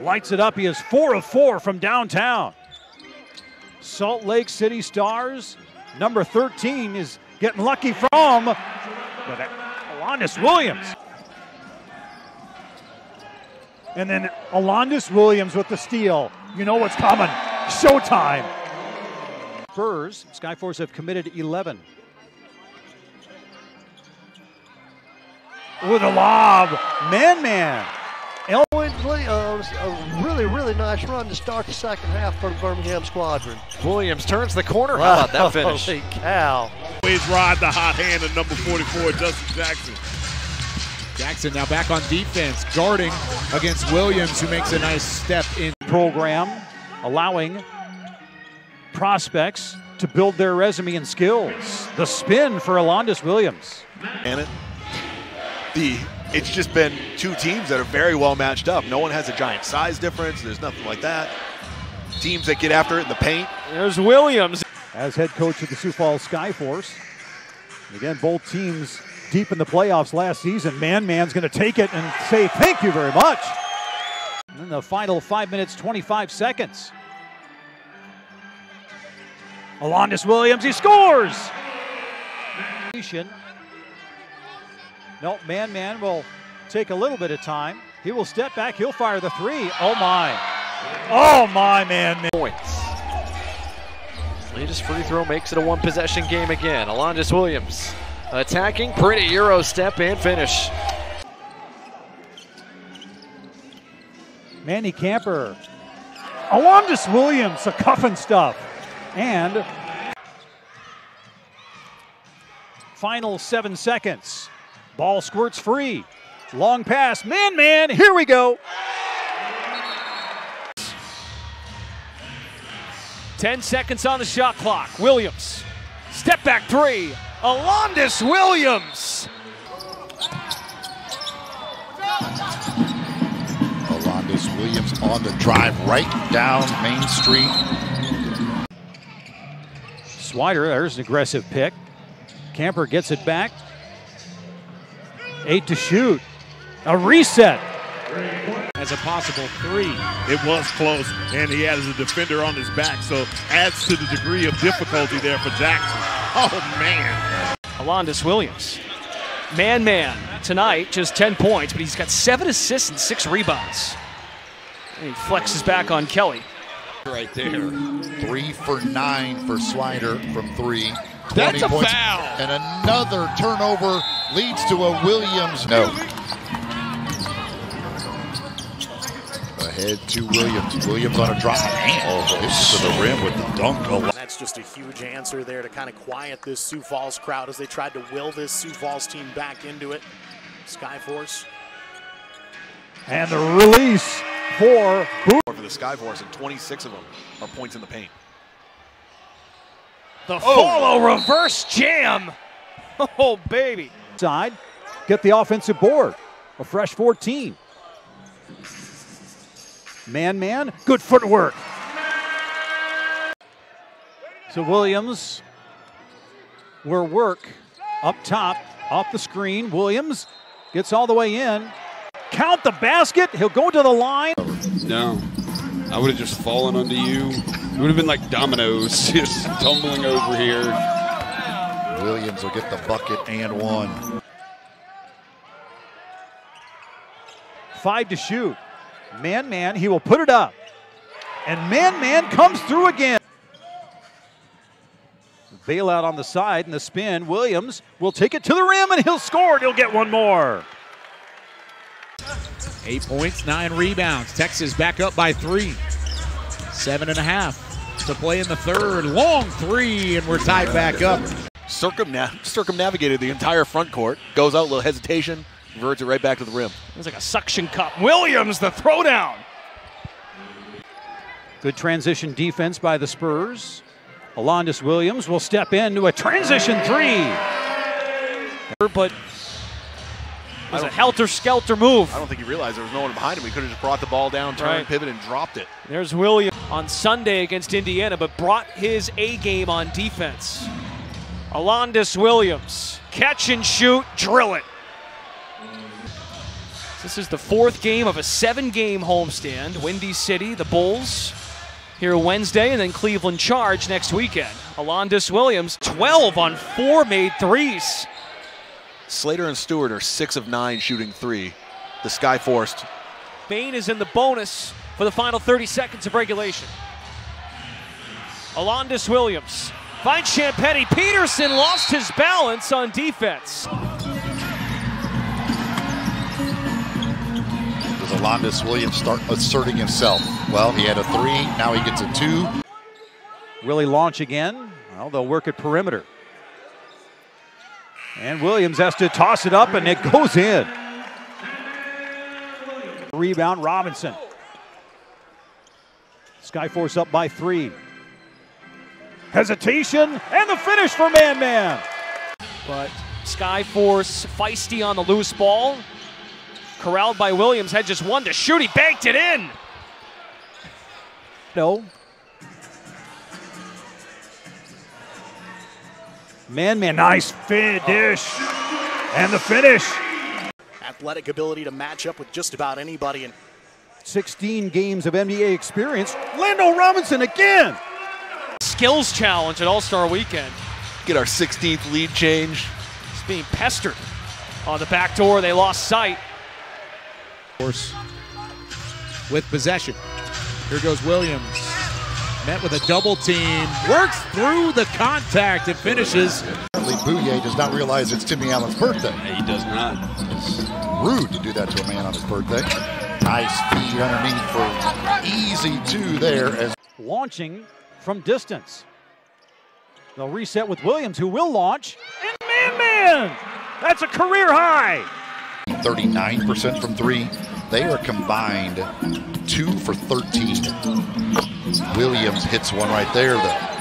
Lights it up. He is 4 of 4 from downtown. Salt Lake City Stars, number 13 is getting lucky from Alondes Williams. And then Alondes Williams with the steal. You know what's coming. Showtime. Spurs, Skyforce have committed 11. With a lob. Man. Williams, a really nice run to start the second half for the Birmingham Squadron. Williams turns the corner. Wow. How about that finish? Holy cow. Always ride the hot hand of number 44, Justin Jackson. Jackson now back on defense, guarding against Williams, who makes a nice step in. Program allowing prospects to build their resume and skills. The spin for Alondes Williams. And it's just been two teams that are very well matched up. No one has a giant size difference. There's nothing like that. Teams that get after it in the paint. There's Williams. As head coach of the Sioux Falls Skyforce. Again, both teams deep in the playoffs last season. Man's going to take it and say thank you very much. And in the final 5 minutes, 25 seconds. Alondes Williams, he scores! No, Man will take a little bit of time. He will step back. He'll fire the three. Oh, my. Oh, my, Man. Points. Latest free throw makes it a one-possession game again. Alondes Williams attacking. Pretty Euro step and finish. Manny Camper. Alondes Williams, a cuffing stuff. And final 7 seconds. Ball squirts free. Long pass. Man. Here we go. 10 seconds on the shot clock. Williams. Step back three. Alondes Williams. Alondes Williams on the drive right down Main Street. Swider, there's an aggressive pick. Camper gets it back. 8 to shoot. A reset. As a possible three. It was close, and he has a defender on his back, so adds to the degree of difficulty there for Jackson. Oh, man. Alondes Williams. Man. Tonight, just 10 points, but he's got 7 assists and 6 rebounds. And he flexes back on Kelly. Right there. 3 for 9 for Swider from three. That's a points. Foul. And another turnover leads to a Williams. No. Ahead to Williams. Williams on a drive. Oh, this is to the rim with the dunk. And that's just a huge answer there to kind of quiet this Sioux Falls crowd as they tried to will this Sioux Falls team back into it. Skyforce. And the release for Bouguier. For the Skyforce, and 26 of them are points in the paint. The follow reverse jam. Oh, baby. Side, get the offensive board. A fresh 14. Man. Good footwork. So Williams will work up top, off the screen. Williams gets all the way in. Count the basket. He'll go to the line. No. I would have just fallen onto you. It would have been like dominoes, just tumbling over here. Williams will get the bucket and one. 5 to shoot. Man, he will put it up. And Man comes through again. Bailout on the side and the spin. Williams will take it to the rim and he'll score and he'll get one more. 8 points, 9 rebounds. Texas back up by 3. 7.5 to play in the third. Long three, and we're tied back up. Circumnavigated the entire front court. Goes out, a little hesitation, converts it right back to the rim. It's like a suction cup. Williams, the throwdown. Good transition defense by the Spurs. Alondes Williams will step into a transition three. But it was a helter-skelter move. I don't think he realized there was no one behind him. He could have just brought the ball down, turned, pivot, and dropped it. There's Williams on Sunday against Indiana, but brought his A game on defense. Alondes Williams, catch and shoot, drill it. This is the fourth game of a seven-game homestand. Windy City, the Bulls here Wednesday, and then Cleveland Charge next weekend. Alondes Williams, 12 on 4 made threes. Slater and Stewart are 6 of 9 shooting 3. The Skyforce. Bain is in the bonus for the final 30 seconds of regulation. Alondes Williams finds Champetti. Peterson lost his balance on defense. Does Alondes Williams start asserting himself? Well, he had a 3, now he gets a 2. Really launch again? Well, they'll work at perimeter. And Williams has to toss it up, and it goes in. Rebound, Robinson. Skyforce up by 3. Hesitation, and the finish for Man-Man. But Skyforce feisty on the loose ball. Corralled by Williams, had just 1 to shoot. He banked it in. No. Man-Man, nice finish. Oh. And the finish. Athletic ability to match up with just about anybody. And 16 games of NBA experience. Lando Robinson again. Skills challenge at All-Star Weekend. Get our 16th lead change. It's being pestered on the back door. They lost sight. With possession. Here goes Williams. Met with a double team. Works through the contact and finishes. Apparently Bouguier does not realize it's Timmy Allen's birthday. He does not. It's rude to do that to a man on his birthday. Nice feed underneath for easy 2 there. As launching from distance. They'll reset with Williams, who will launch. And Man-Man! That's a career high! 39% from 3. They are combined 2 for 13. Williams hits 1 right there, though.